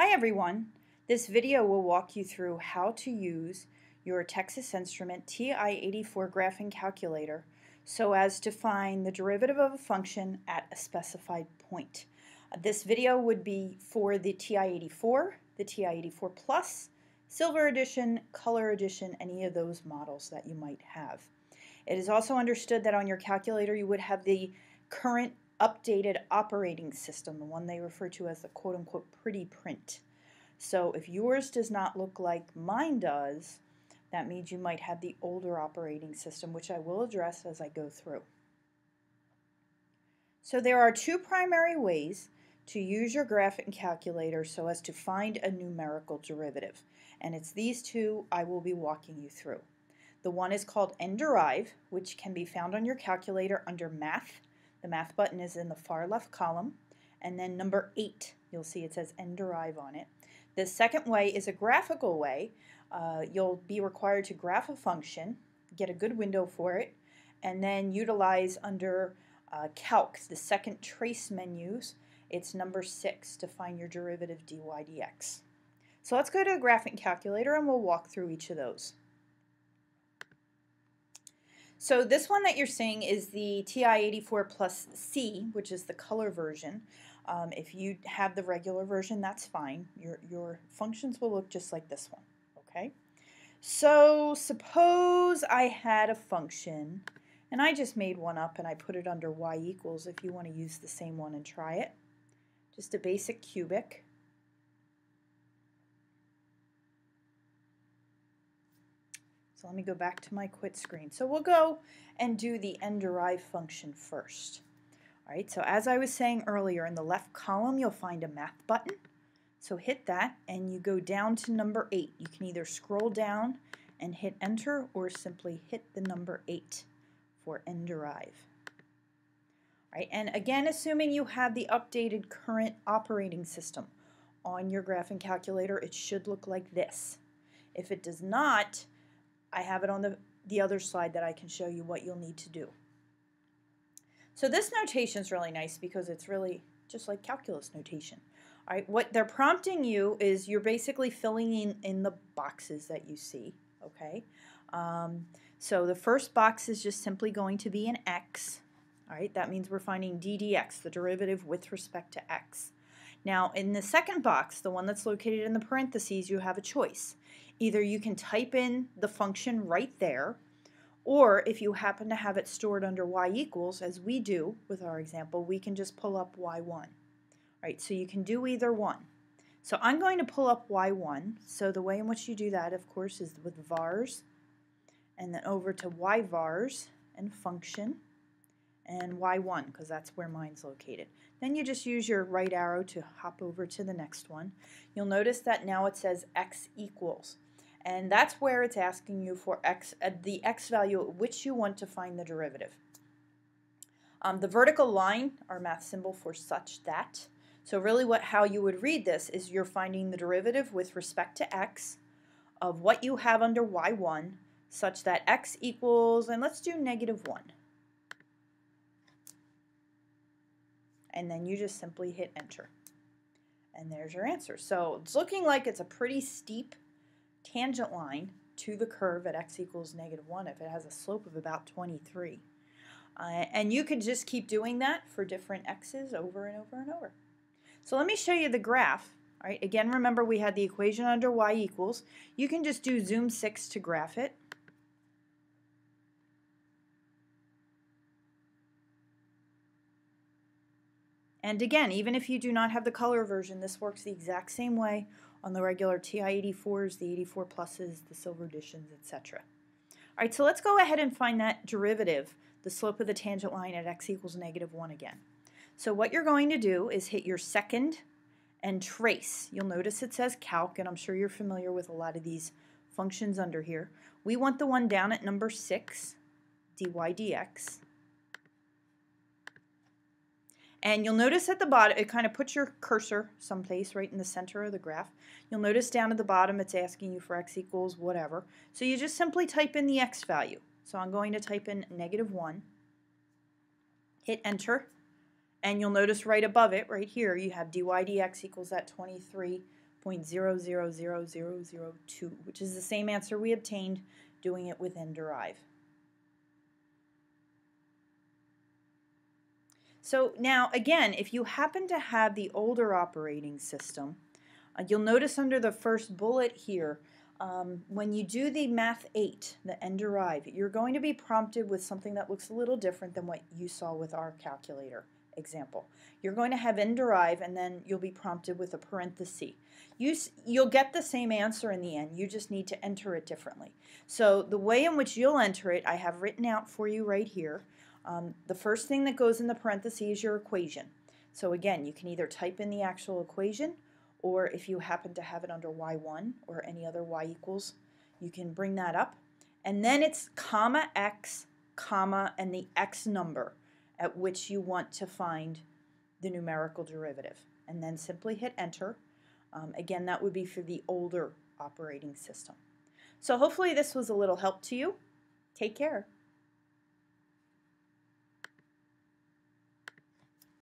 Hi everyone! This video will walk you through how to use your Texas Instrument TI-84 graphing calculator so as to find the derivative of a function at a specified point. This video would be for the TI-84, the TI-84 Plus, Silver Edition, Color Edition, any of those models that you might have. It is also understood that on your calculator you would have the current updated operating system, the one they refer to as the quote-unquote pretty print. So if yours does not look like mine does, that means you might have the older operating system, which I will address as I go through. So there are two primary ways to use your graphing calculator so as to find a numerical derivative, and it's these two I will be walking you through. The one is called NDerive, which can be found on your calculator under Math. The Math button is in the far left column, and then number 8, you'll see it says NDerive on it. The second way is a graphical way. You'll be required to graph a function, get a good window for it, and then utilize under Calc, the second trace menus, it's number 6 to find your derivative dy/dx. So let's go to a graphing calculator and we'll walk through each of those. So this one that you're seeing is the TI-84 Plus C, which is the color version. If you have the regular version, that's fine. Your functions will look just like this one, okay? So suppose I had a function, and I just made one up and I put it under y equals if you want to use the same one and try it. Just a basic cubic. So let me go back to my quit screen. So we'll go and do the NDerive function first. All right, so as I was saying earlier, in the left column you'll find a Math button. So hit that and you go down to number 8. You can either scroll down and hit enter or simply hit the number 8 for NDerive. All right, and again, assuming you have the updated current operating system on your graphing calculator, it should look like this. If it does not, I have it on the other slide that I can show you what you'll need to do. So this notation is really nice because it's really just like calculus notation. All right, what they're prompting you is you're basically filling in the boxes that you see, okay? So the first box is just simply going to be an x. All right, that means we're finding ddx, the derivative with respect to x. Now in the second box, the one that's located in the parentheses, you have a choice. Either you can type in the function right there, or if you happen to have it stored under y equals, as we do with our example, we can just pull up y1. Right, so you can do either one. So I'm going to pull up y1. So the way in which you do that, of course, is with vars, and then over to yvars and function, and y1, because that's where mine's located. Then you just use your right arrow to hop over to the next one. You'll notice that now it says x equals. And that's where it's asking you for x, the x value at which you want to find the derivative. The vertical line, our math symbol for such that. So really how you would read this is you're finding the derivative with respect to x of what you have under y1 such that x equals, and let's do -1. And then you just simply hit enter. And there's your answer. So it's looking like it's a pretty steep tangent line to the curve at x equals -1 if it has a slope of about 23. And you could just keep doing that for different x's over and over and over. So let me show you the graph. All right, again, remember we had the equation under y equals. You can just do zoom 6 to graph it. And again, even if you do not have the color version, this works the exact same way on the regular TI-84s, the 84 Pluses, the Silver Editions, etc. All right, so let's go ahead and find that derivative, the slope of the tangent line at x equals -1 again. So what you're going to do is hit your second and trace. You'll notice it says calc, and I'm sure you're familiar with a lot of these functions under here. We want the one down at number 6, dy/dx. And you'll notice at the bottom, it kind of puts your cursor someplace right in the center of the graph. You'll notice down at the bottom it's asking you for x equals whatever. So you just simply type in the x value. So I'm going to type in -1, hit enter, and you'll notice right above it, right here, you have dy/dx equals that 23 0.000002, which is the same answer we obtained doing it with NDerive. So now, again, if you happen to have the older operating system, you'll notice under the first bullet here, when you do the Math 8, the NDerive, you're going to be prompted with something that looks a little different than what you saw with our calculator example. You're going to have NDerive, and then you'll be prompted with a parenthesis. You'll get the same answer in the end. You just need to enter it differently. So the way in which you'll enter it, I have written out for you right here. The first thing that goes in the parentheses is your equation. So again, you can either type in the actual equation, or if you happen to have it under y1 or any other y equals, you can bring that up. And then it's comma x, comma, and the x number at which you want to find the numerical derivative. And then simply hit enter. Again, that would be for the older operating system. So hopefully this was a little help to you. Take care.